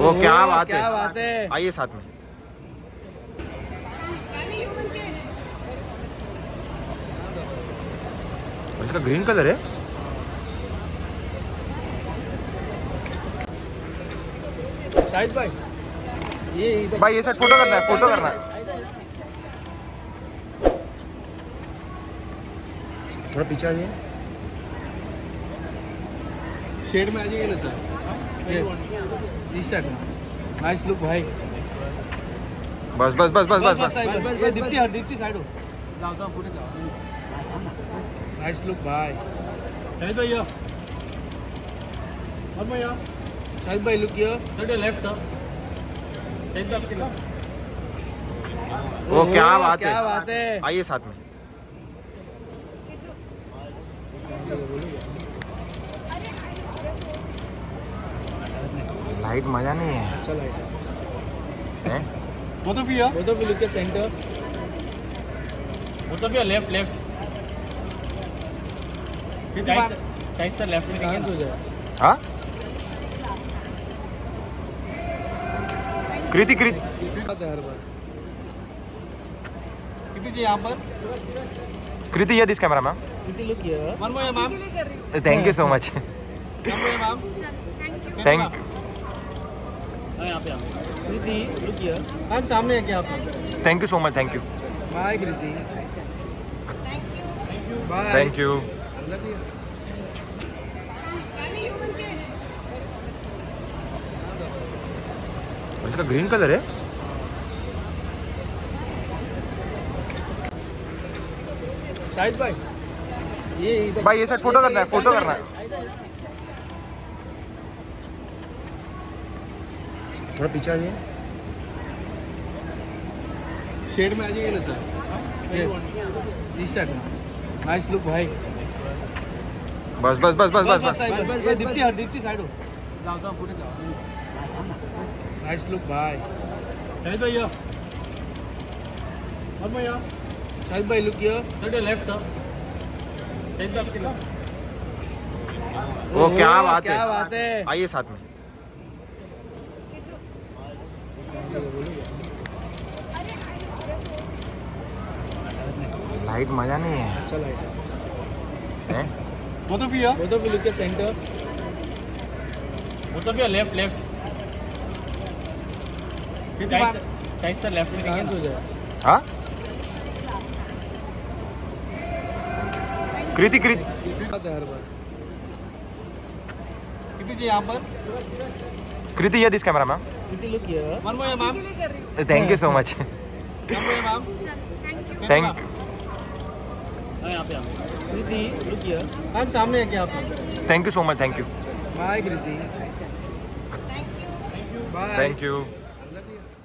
वो क्या बात है। आइए साथ में। इसका ग्रीन कलर है। शाहिद भाई ये साइड फोटो करना है। थोड़ा पीछे आ जाइए, शेड में आ जाइए ना सर। इस साइड नाइस लुक भाई। बस ये दीप्ति साइड हो जाओ पूरे नाइस लुक भाई। शाहिद भाई लुक किया लेफ्ट था। वो क्या बात है। आइए साथ में। लाइट मजा नहीं है। अच्छा लाइट वो तो भी लुक के सेंटर। वो तो भी लेफ्ट टाइट से लेफ्ट में कहां हो जाए। हां कृति जी यहाँ पर कृति ये this camera ma'am. Look ma'am thank you so much. Thank you ma'am. सामने है क्या आप। Thank you so much. Thank you bye Kriti. Thank you. इसका ग्रीन कलर है। शाहिद भाई ये साइड फोटो करना है। थोड़ा पीछे आ जाइए, शेड में आ जाइए ना सर। इस साइड नाइस लुक भाई। बस दीप्ति साइड हो जाओ पूरे नाइस लुक भाई। शाहिद भाई लुक किया लेफ्ट था। वो क्या बात है। आइए साथ में। लाइट मजा नहीं है। अच्छा लाइट वो तो भी लुक के सेंटर। वो तो भी लेफ्ट टाइट से लेफ्ट में कहां हो जाए। हां कृति जी यहां पर कृति ये दिस कैमरा मैम। लुक किया ma'am. Thank you so much. Thank Kriti look किया मैम। सामने है क्या आप। Thank you so much. Thank you bye Kriti. Thank you.